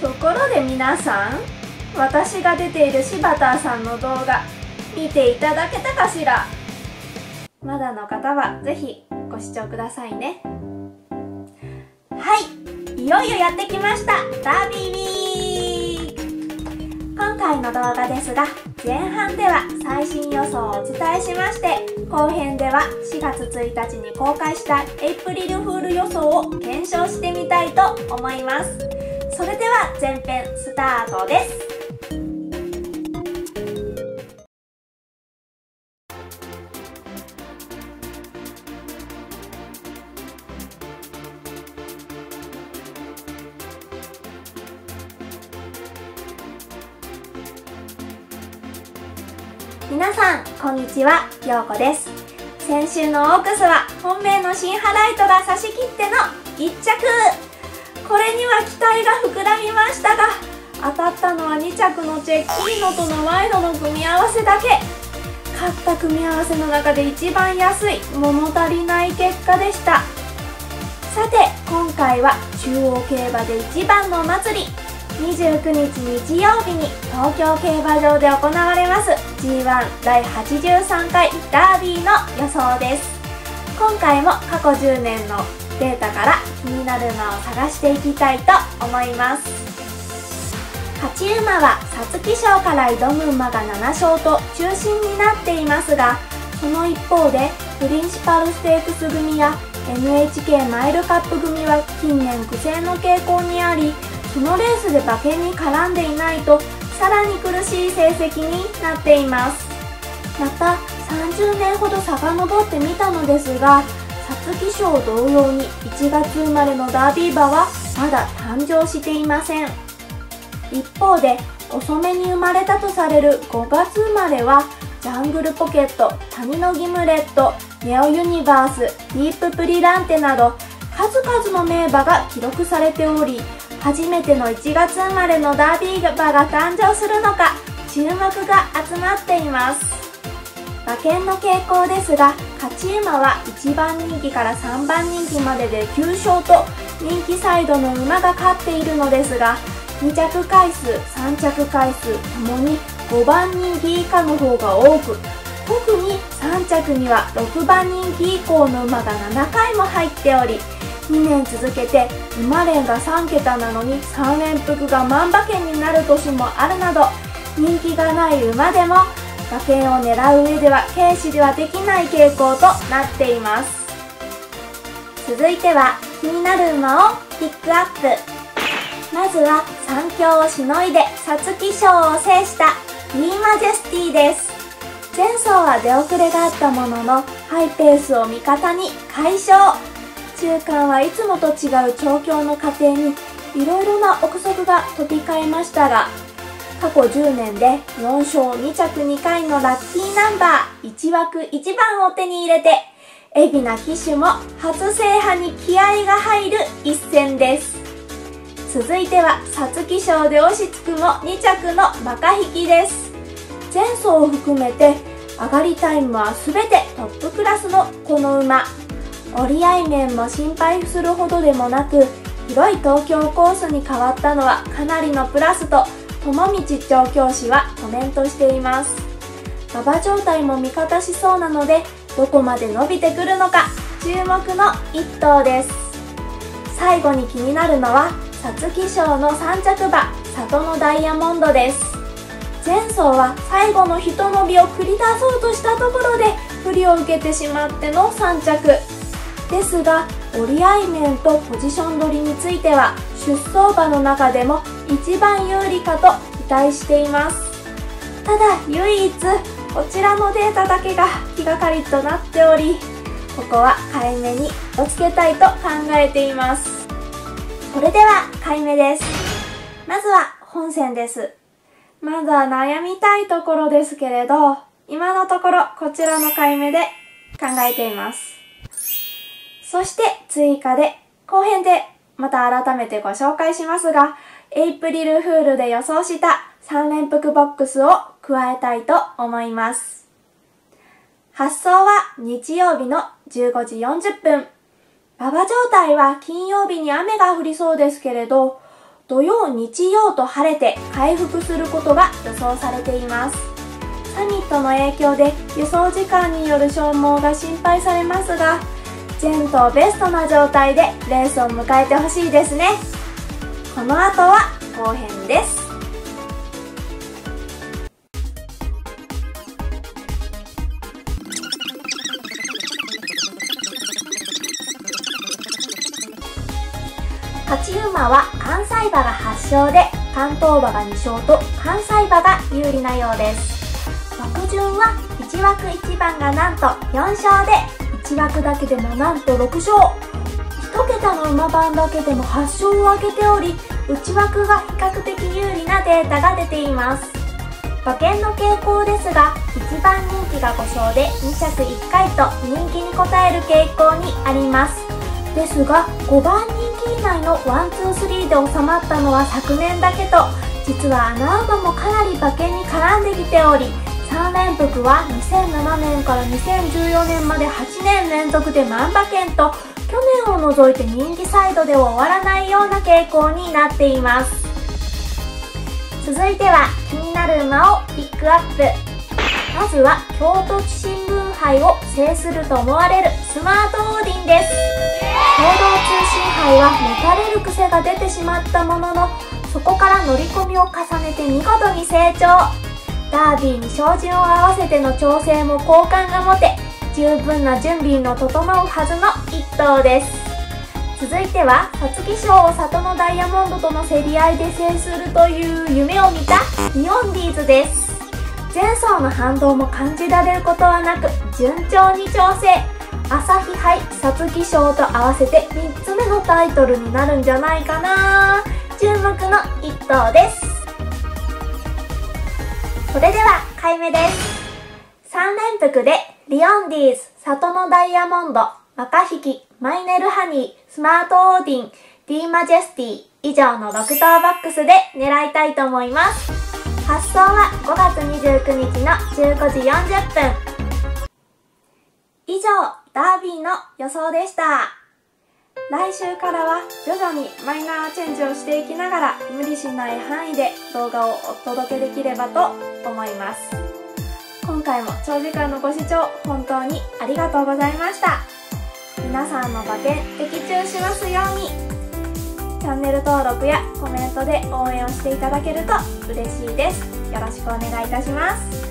ところで皆さん、私が出ている柴田さんの動画見ていただけたかしら。まだの方はぜひご視聴くださいね。はい、いよいよやってきました、ダービーウィーク。今回の動画ですが、前半では最新予想をお伝えしまして、後編では4月1日に公開したエイプリルフール予想を検証してみたいと思います。それでは前編スタートです。皆さん、こんにちは、ようこです。先週のオークスは本命のシンハライトが差し切っての1着。これには期待が膨らみましたが、当たったのは2着のチェッキーノとのワイドの組み合わせだけ。勝った組み合わせの中で一番安い、物足りない結果でした。さて、今回は中央競馬で一番のお祭り、29日日曜日に東京競馬場で行われます GⅠ 第83回ダービーの予想です。今回も過去10年のデータから気になる馬を探していきたいと思います。勝ち馬は皐月賞から挑む馬が7勝と中心になっていますが、その一方でプリンシパルステークス組や NHK マイルカップ組は近年苦戦の傾向にあり、このレースで馬券に絡んでいないとさらに苦しい成績になっています。また、30年ほど遡ってみたのですが、皐月賞同様に1月生まれのダービー馬はまだ誕生していません。一方で、遅めに生まれたとされる5月生まれはジャングルポケット、谷のギムレット、ネオユニバース、ディーププリランテなど数々の名馬が記録されており、初めての1月生まれのダービー馬が誕生するのか注目が集まっています。馬券の傾向ですが、勝ち馬は1番人気から3番人気までで9勝と人気サイドの馬が勝っているのですが、2着回数3着回数ともに5番人気以下の方が多く、特に3着には6番人気以降の馬が7回も入っており、2年続けて馬連が3桁なのに3連複が万馬券になる年もあるなど、人気がない馬でも馬券を狙う上では軽視ではできない傾向となっています。続いては気になる馬をピックアップ。まずは3強をしのいで皐月賞を制したビーマジェスティです。前走は出遅れがあったものの、ハイペースを味方に快勝。中間はいつもと違う調教の過程にいろいろな憶測が飛び交いましたが、過去10年で4勝2着2回のラッキーナンバー1枠1番を手に入れて、海老名騎手も初制覇に気合が入る一戦です。続いては皐月賞で押しつくも2着の馬鹿引きです。前走を含めて上がりタイムは全てトップクラスのこの馬、折り合い面も心配するほどでもなく、広い東京コースに変わったのはかなりのプラスと友道調教師はコメントしています。馬場状態も味方しそうなので、どこまで伸びてくるのか注目の一頭です。最後に気になるのは皐月賞の3着馬、里のダイヤモンドです。前走は最後のひと伸びを繰り出そうとしたところで不利を受けてしまっての3着ですが、折り合い面とポジション取りについては出走馬の中でも一番有利かと期待しています。ただ唯一こちらのデータだけが気がかりとなっており、ここは買い目に気をつけたいと考えています。それでは買い目です。まずは本戦です。まだ悩みたいところですけれど、今のところこちらの買い目で考えています。そして追加で、後編でまた改めてご紹介しますが、エイプリルフールで予想した3連複ボックスを加えたいと思います。発送は日曜日の15時40分。馬場状態は金曜日に雨が降りそうですけれど、土曜、日曜と晴れて回復することが予想されています。サミットの影響で輸送時間による消耗が心配されますが、ジェントをベストな状態でレースを迎えてほしいですね。この後は後編です。勝ち馬は関西馬が8勝で、関東馬が2勝と関西馬が有利なようです。枠順は1枠1番がなんと4勝で、1枠だけでもなんと6勝、1桁の馬番だけでも8勝を挙げており、内枠が比較的有利なデータが出ています。馬券の傾向ですが、1番人気が5勝で2着1回と人気に応える傾向にあります。ですが5番人気以内のワンツースリーで収まったのは昨年だけと、実は穴馬もかなり馬券に絡んできており、3連複は2007年から2014年まで8年連続で万馬券と、去年を除いて人気サイドでは終わらないような傾向になっています。続いては気になる馬をピックアップ。まずは京都新聞杯を制すると思われるスマートオーディンです。報道通信杯はもたれる癖が出てしまったものの、そこから乗り込みを重ねて見事に成長。ダービーに照準を合わせての調整も好感が持て、十分な準備の整うはずの一頭です。続いては皐月賞を里のダイヤモンドとの競り合いで制するという夢を見たビヨンディーズです。前走の反動も感じられることはなく順調に調整。朝日杯、皐月賞と合わせて3つ目のタイトルになるんじゃないかな。注目の一頭です。それでは回目です。3連複でビヨンディーズ、里のダイヤモンド、マカヒキ、マイネルハニー、スマートオーディン、ディーマジェスティ、以上の6頭バックスで狙いたいと思います。発送は5月29日の15時40分。以上、ダービーの予想でした。来週からは徐々にマイナーチェンジをしていきながら、無理しない範囲で動画をお届けできればと思います。今回も長時間のご視聴本当にありがとうございました。皆さんの馬券的中しますように。チャンネル登録やコメントで応援をしていただけると嬉しいです。よろしくお願いいたします。